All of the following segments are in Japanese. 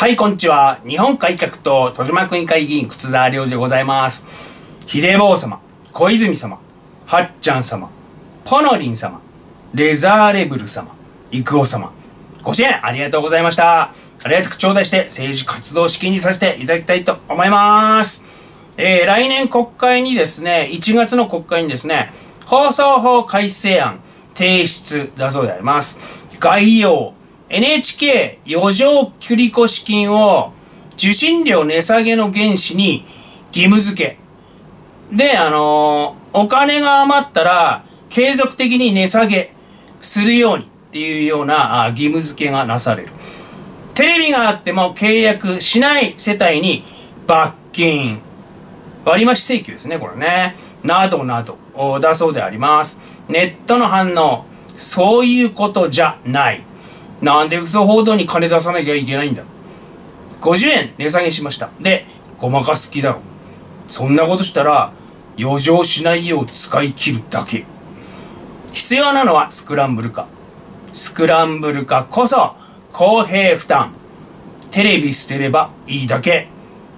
はい、こんにちは。日本改革党豊島区議会議員靴沢良次でございます。秀坊様、小泉様、はっちゃん様、ポノリン様、レザーレブル様、育夫様、ご支援ありがとうございました。ありがたく頂戴して政治活動資金にさせていただきたいと思います。来年国会にですね、1月の国会にですね、放送法改正案提出だそうであります。概要。NHK 余剰繰越金を受信料値下げの原資に義務付け。で、お金が余ったら継続的に値下げするようにっていうような義務付けがなされる。テレビがあっても契約しない世帯に罰金、割増請求ですね、これね。などなどだそうであります。ネットの反応、そういうことじゃない。なんで嘘報道に金出さなきゃいけないんだ。50円値下げしました。で、ごまかす気だろ。そんなことしたら、余剰しないよう使い切るだけ。必要なのはスクランブル化。スクランブル化こそ、公平負担。テレビ捨てればいいだけ。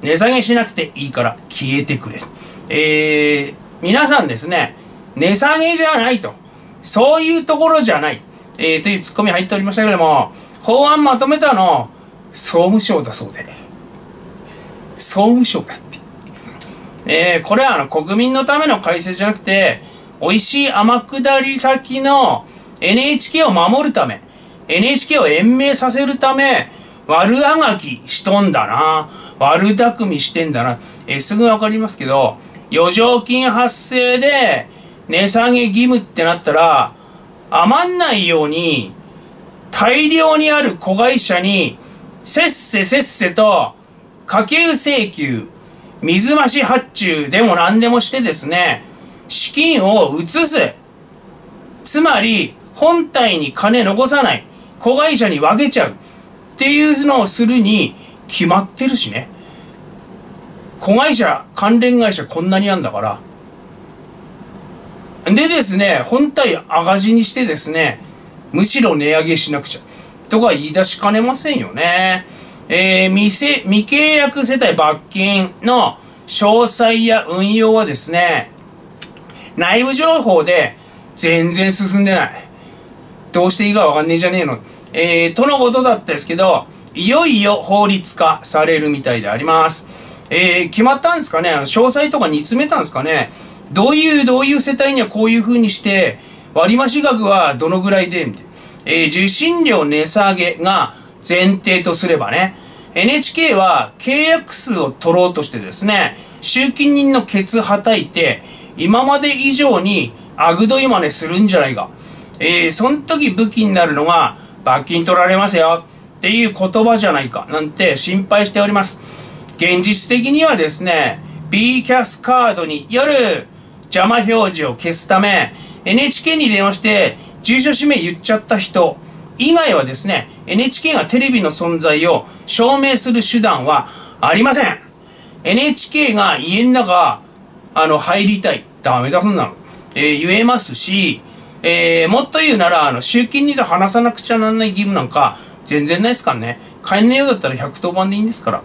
値下げしなくていいから消えてくれ。皆さんですね、値下げじゃないと。そういうところじゃない。というツッコミ入っておりましたけれども、法案まとめたの、総務省だそうで。総務省だって。これは国民のための改正じゃなくて、美味しい天下り先の NHK を守るため、NHK を延命させるため、悪あがきしとんだな。悪巧みしてんだな。すぐわかりますけど、余剰金発生で値下げ義務ってなったら、余んないように、大量にある子会社に、せっせと、家計請求、水増し発注でも何でもしてですね、資金を移す。つまり、本体に金残さない。子会社に分けちゃう。っていうのをするに、決まってるしね。子会社、関連会社こんなにあんだから。でですね、本体赤字にしてですね、むしろ値上げしなくちゃ。とか言い出しかねませんよね。未契約世帯罰金の詳細や運用はですね、内部情報で全然進んでない。どうしていいかわかんねえじゃねえの。とのことだったですけど、いよいよ法律化されるみたいであります。決まったんですかね？詳細とか煮詰めたんですかね？どういう世帯にはこういう風にして、割増額はどのぐらいで、みたいな。受信料値下げが前提とすればね、NHK は契約数を取ろうとしてですね、集金人のケツはたいて、今まで以上にあぐどい真似するんじゃないか。その時武器になるのが、罰金取られますよ、っていう言葉じゃないか、なんて心配しております。現実的にはですね、B キャスカードによる、邪魔表示を消すため、NHK に電話して、住所氏名言っちゃった人以外はですね、NHK がテレビの存在を証明する手段はありません。NHK が家の中、入りたい。ダメだ、そんなの。言えますし、もっと言うなら、集金人と話さなくちゃなんない義務なんか、全然ないですからね。買えないようだったら110番でいいんですから。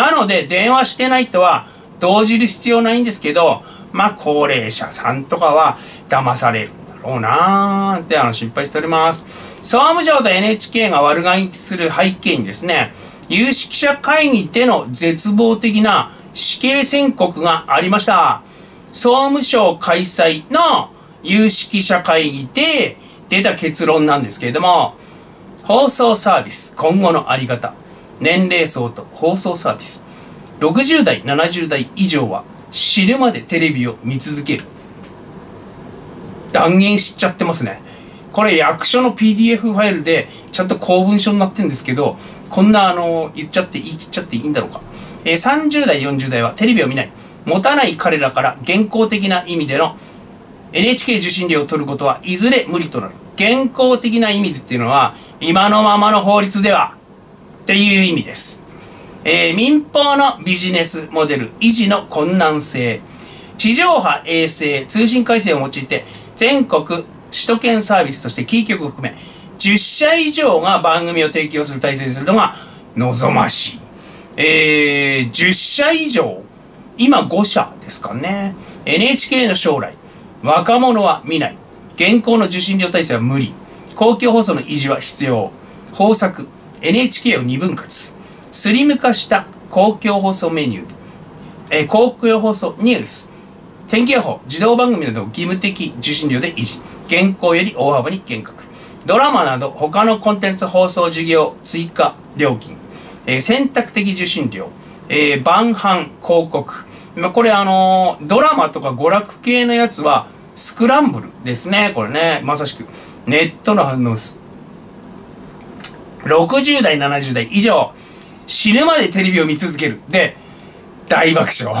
なので、電話してない人は、動じる必要ないんですけど、まあ、高齢者さんとかは騙されるんだろうなーって心配しております。総務省と NHK が悪がいする背景にですね、有識者会議での絶望的な死刑宣告がありました。総務省開催の有識者会議で出た結論なんですけれども、放送サービス、今後のあり方、年齢層と放送サービス、60代、70代以上は、死ぬまでテレビを見続ける。断言しちゃってますね。これ役所の PDF ファイルでちゃんと公文書になってるんですけど、こんな言い切っちゃっていいんだろうか。30代、40代はテレビを見ない。持たない彼らから現行的な意味での NHK 受信料を取ることはいずれ無理となる。現行的な意味でっていうのは今のままの法律ではっていう意味です。民放のビジネスモデル維持の困難性。地上波衛星通信回線を用いて全国首都圏サービスとしてキー局を含め10社以上が番組を提供する体制にするのが望ましい。10社以上、今5社ですかね。NHK の将来、若者は見ない。現行の受信料体制は無理。公共放送の維持は必要。方策、NHK を2分割。スリム化した公共放送メニュー、公共放送ニュース、天気予報、児童番組などを義務的受信料で維持。現行より大幅に減額。ドラマなど他のコンテンツ放送事業追加料金。選択的受信料、晩飯広告。これドラマとか娯楽系のやつはスクランブルですね。これね、まさしくネットの反応数。60代、70代以上、死ぬまでテレビを見続ける。で、大爆笑。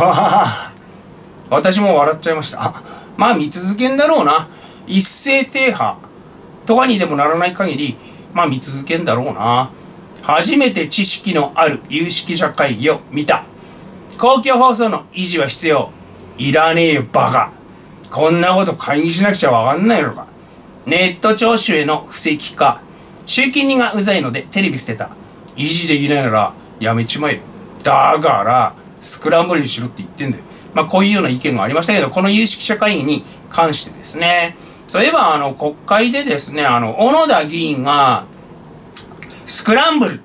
私も笑っちゃいました。まあ見続けんだろうな。一斉停波とかにでもならない限り、まあ見続けんだろうな。初めて知識のある有識者会議を見た。公共放送の維持は必要。いらねえよ、バカ。こんなこと会議しなくちゃわかんないのか。ネット聴取への布石化。集金人がうざいのでテレビ捨てた。維持できないならやめちまえよ。だから、スクランブルにしろって言ってんだよ。まあこういうような意見がありましたけど、この有識者会議に関してですね、そういえば国会でですね、小野田議員が、スクランブルっ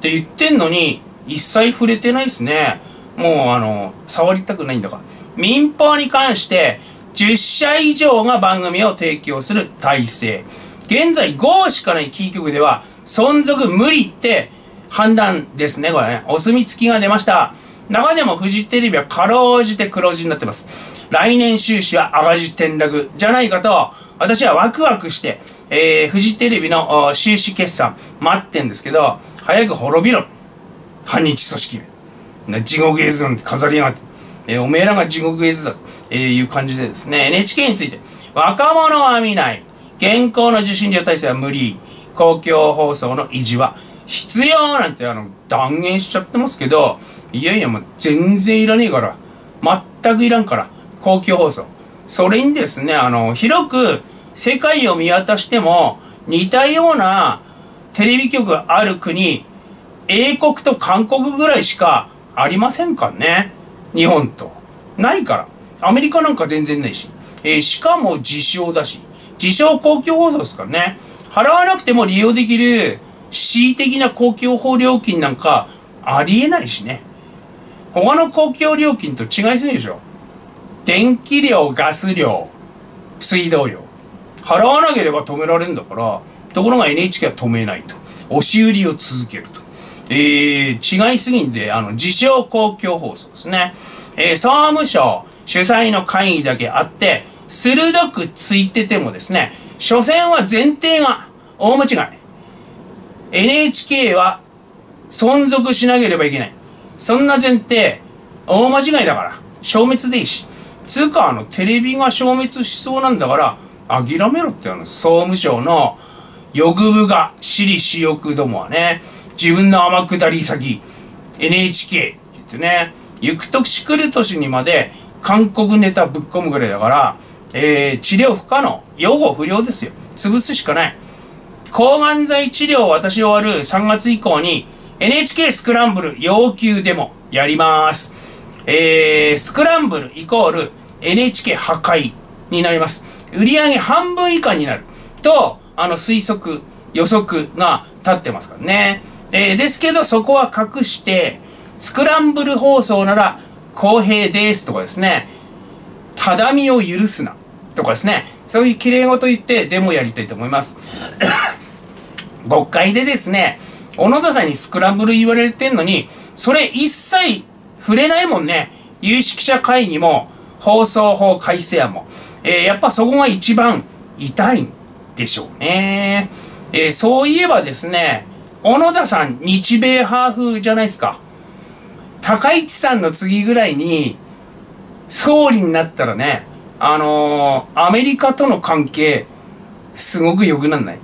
て言ってんのに、一切触れてないですね。もう触りたくないんだから。民放に関して、10社以上が番組を提供する体制。現在5しかないキー局では、存続無理って判断ですね、これね。お墨付きが出ました。中でもフジテレビはかろうじて黒字になってます。来年収支は赤字転落じゃないかと、私はワクワクして、フジテレビの収支決算待ってんですけど、早く滅びろ。反日組織め。地獄絵図なんて飾りやがって。おめえらが地獄絵図だ。いう感じでですね、NHK について。若者は見ない。現行の受信料体制は無理。公共放送の維持は必要なんて断言しちゃってますけど、いやいやもう全然いらねえから。全くいらんから。公共放送。それにですね、広く世界を見渡しても似たようなテレビ局がある国、英国と韓国ぐらいしかありませんかね。日本と。ないから。アメリカなんか全然ないし。しかも自称だし。自称公共放送ですからね。払わなくても利用できる恣意的な公共放料金なんかありえないしね。他の公共料金と違いすぎるでしょ。電気料、ガス料、水道料。払わなければ止められるんだから、ところが NHK は止めないと。押し売りを続けると。違いすぎんで、自称公共放送ですね。総務省主催の会議だけあって、鋭くついててもですね、所詮は前提が大間違い。NHK は存続しなければいけない。そんな前提、大間違いだから、消滅でいいし。つうか、テレビが消滅しそうなんだから、諦めろって総務省の欲部が私利私欲どもはね、自分の天下り先、NHK って言ってね、行く年来る年にまで韓国ネタぶっ込むぐらいだから、治療不可能、擁護不良ですよ。潰すしかない。抗がん剤治療を私終わる3月以降に、NHK スクランブル要求デモやります。スクランブルイコール NHK 破壊になります。売り上げ半分以下になる。と、推測、予測が立ってますからね。ですけど、そこは隠して、スクランブル放送なら公平ですとかですね、ただみを許すなとかですね、そういう綺麗事言ってデモやりたいと思います。国会でですね、小野田さんにスクランブル言われてんのに、それ一切触れないもんね。有識者会議も、放送法改正案も。やっぱそこが一番痛いんでしょうね。そういえばですね、小野田さん、日米派風じゃないですか。高市さんの次ぐらいに、総理になったらね、アメリカとの関係、すごく良くなんない。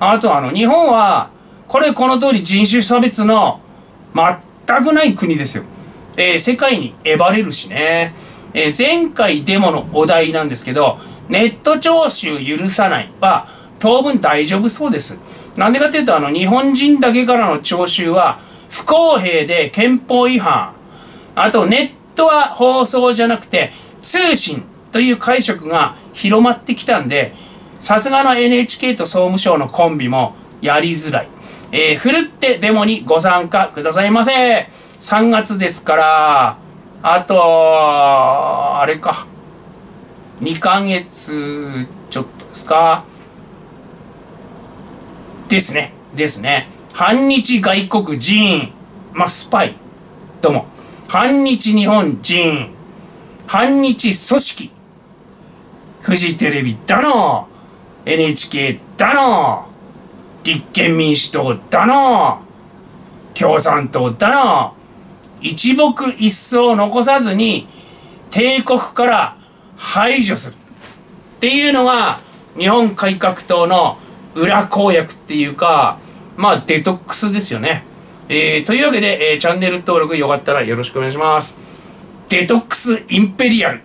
あと日本は、この通り人種差別の全くない国ですよ。世界にえばれるしね。前回デモのお題なんですけど、ネット聴取許さないは、当分大丈夫そうです。なんでかというと、日本人だけからの徴収は不公平で憲法違反、あとネットは放送じゃなくて通信という解釈が広まってきたんで、さすがの NHK と総務省のコンビもやりづらい。ふるってデモにご参加くださいませ。3月ですから、あと、あれか。2ヶ月ちょっとですか。ですね。ですね。反日外国人。まあ、スパイ。どうも。反日日本人。反日組織。フジテレビだの。NHK だの。立憲民主党だの。共産党だの。一木一草残さずに帝国から排除するっていうのが日本改革党の裏公約っていうか、まあデトックスですよね。というわけで、チャンネル登録よかったらよろしくお願いします。デトックスインペリアル。